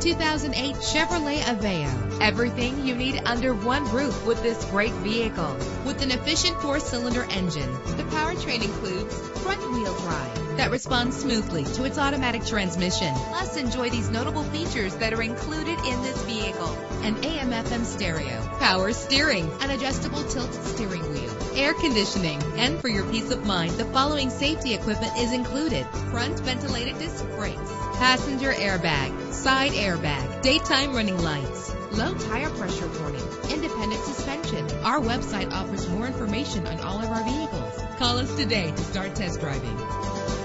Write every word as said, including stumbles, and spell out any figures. two thousand eight Chevrolet Aveo. Everything you need under one roof with this great vehicle. With an efficient four-cylinder engine, the powertrain includes front-wheel drive that responds smoothly to its automatic transmission. Plus, enjoy these notable features that are included in this vehicle: an A M F M stereo, power steering, an adjustable tilt steering wheel, air conditioning, and for your peace of mind, the following safety equipment is included: front ventilated disc brakes, passenger airbag, side airbag, daytime running lights, low tire pressure warning, independent suspension. Our website offers more information on all of our vehicles. Call us today to start test driving.